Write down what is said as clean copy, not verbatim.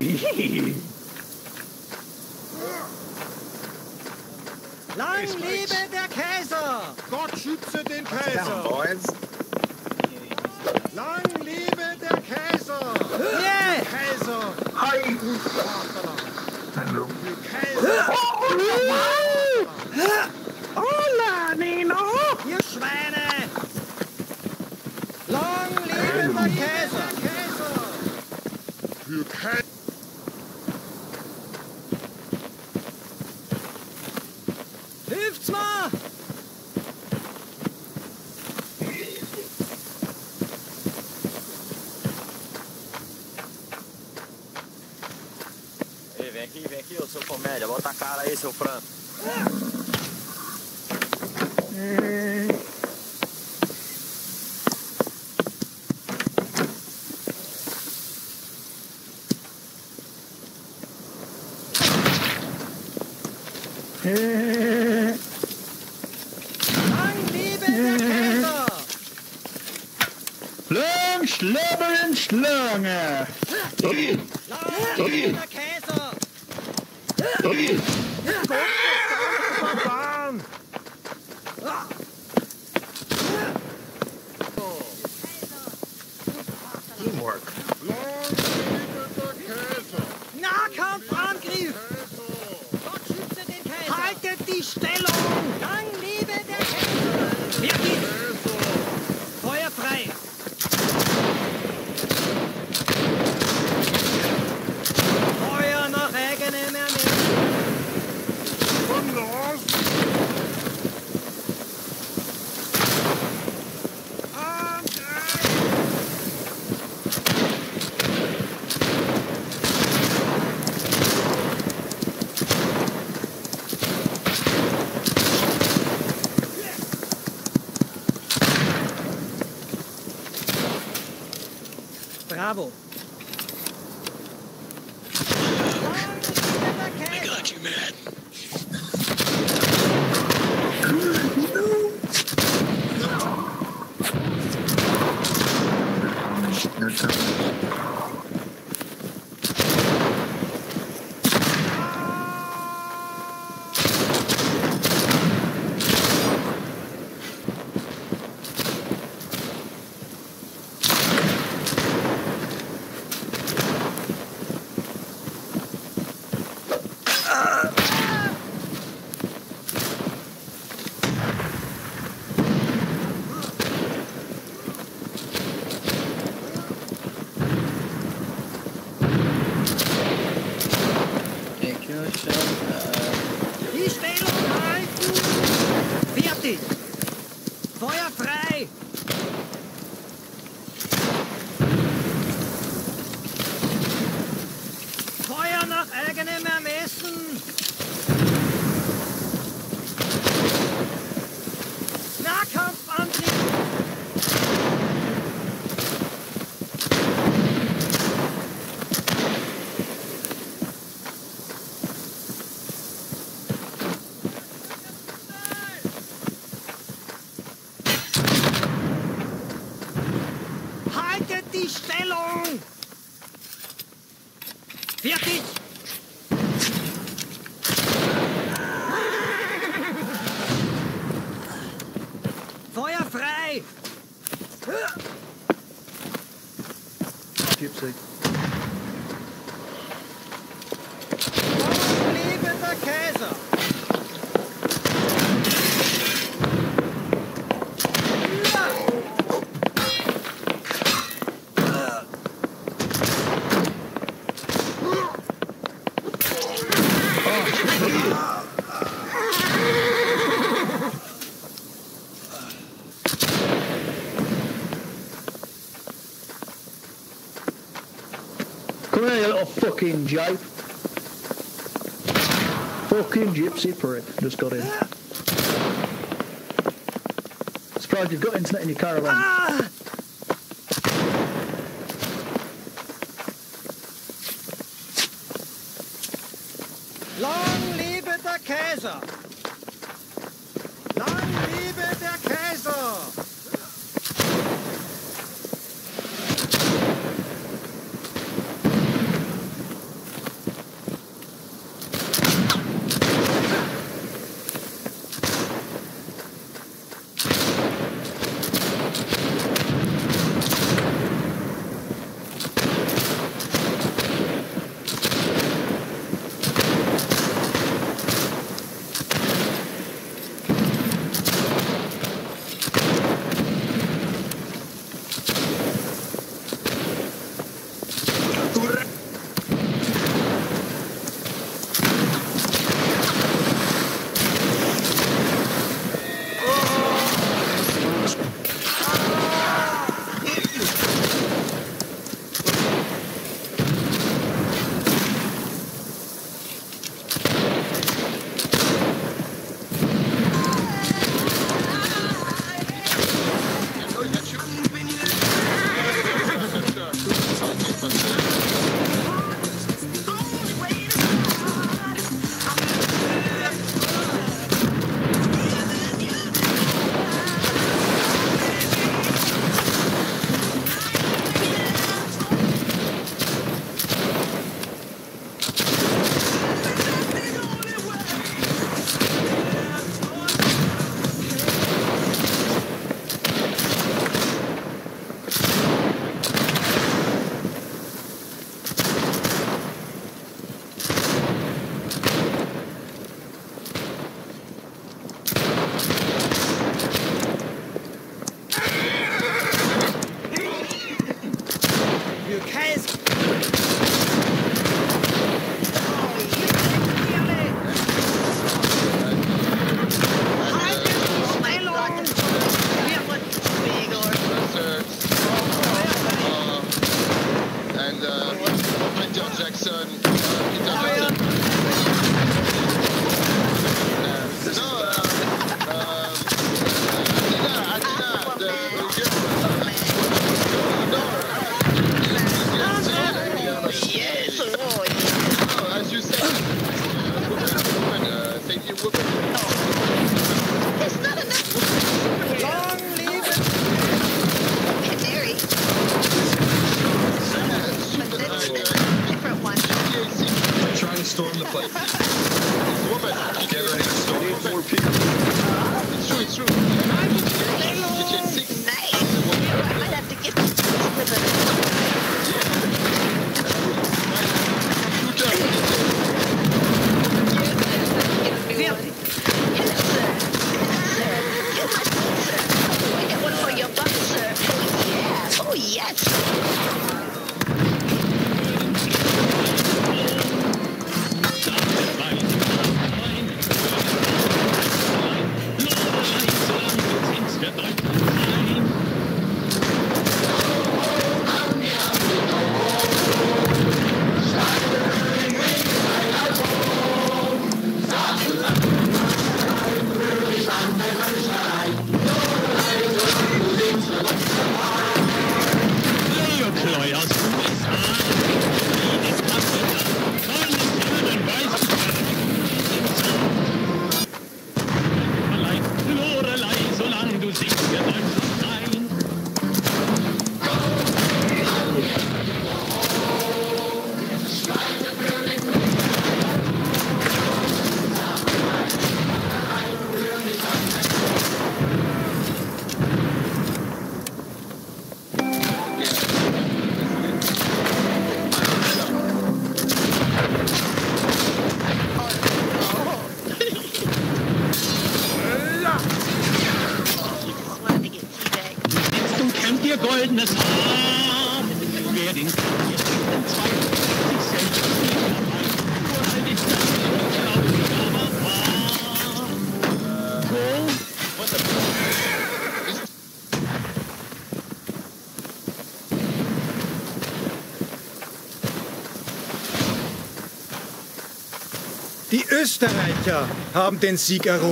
Lang lebe der Kaiser! Gott schütze den Kaiser! Lang lebe der Kaiser! Yeah! Kaiser! Hi! Hallo! Kaiser! Hola, Nino! Ihr Schweine! Lang lebe der Kaiser! Für Kaiser! Hilft's mal! Ei, vem aqui, ô seu comédia. Bota a cara aí, seu frango. Schlöberen Schlange! Lange Käse! Teamwork! Nahkampfangriff! Haltet die Stellung! Lang lebe der Käse! Bravo. I got you, man. Die Stellung halten! Fertig! Feuer frei! Feuer nach eigenem Ermessen! Nahkampfangriff! Die Stellung! Fertig! Feuer frei! Gipsig. Lang lebe der Kaiser! Come here, you little fucking jape. Fucking gypsy prick. Just got in. Surprised you've got internet in your caravan. Ah! Long lebe der Kaiser! Lang lebe der Kaiser! Die Österreicher haben den Sieg errungen.